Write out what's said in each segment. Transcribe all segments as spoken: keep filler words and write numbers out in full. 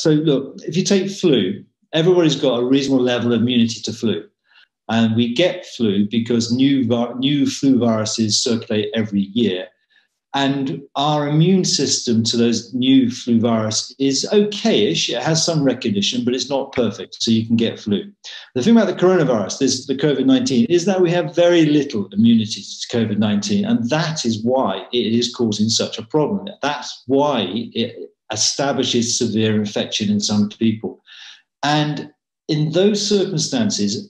So look, if you take flu, everybody's got a reasonable level of immunity to flu. And we get flu because new, new flu viruses circulate every year. And our immune system to those new flu virus is okay-ish. It has some recognition, but it's not perfect, so you can get flu. The thing about the coronavirus, this, the COVID nineteen, is that we have very little immunity to COVID nineteen, and that is why it is causing such a problem. That's why it establishes severe infection in some people. And in those circumstances,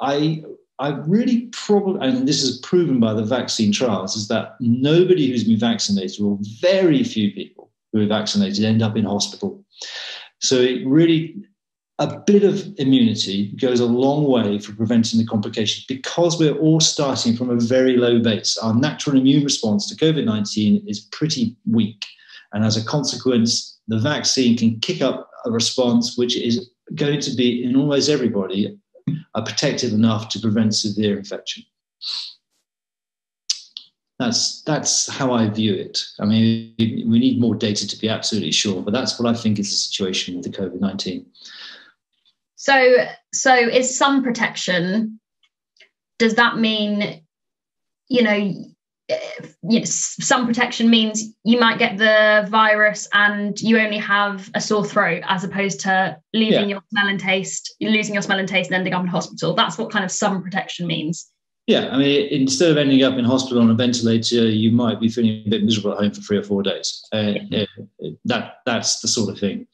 I... I really probably, and this is proven by the vaccine trials, is that nobody who's been vaccinated, or very few people who are vaccinated, end up in hospital. So it really, a bit of immunity goes a long way for preventing the complications, because we're all starting from a very low base. Our natural immune response to COVID nineteen is pretty weak. And as a consequence, the vaccine can kick up a response which is going to be, in almost everybody, are protective enough to prevent severe infection. That's, that's how I view it. I mean, we need more data to be absolutely sure, but that's what I think is the situation with the COVID nineteen. So, so is some protection, does that mean, you know, some protection means you might get the virus and you only have a sore throat, as opposed to leaving yeah. your smell and taste, losing your smell and taste and ending up in hospital. That's what kind of some protection means. Yeah, I mean, instead of ending up in hospital on a ventilator, you might be feeling a bit miserable at home for three or four days. Uh, yeah. That that's the sort of thing.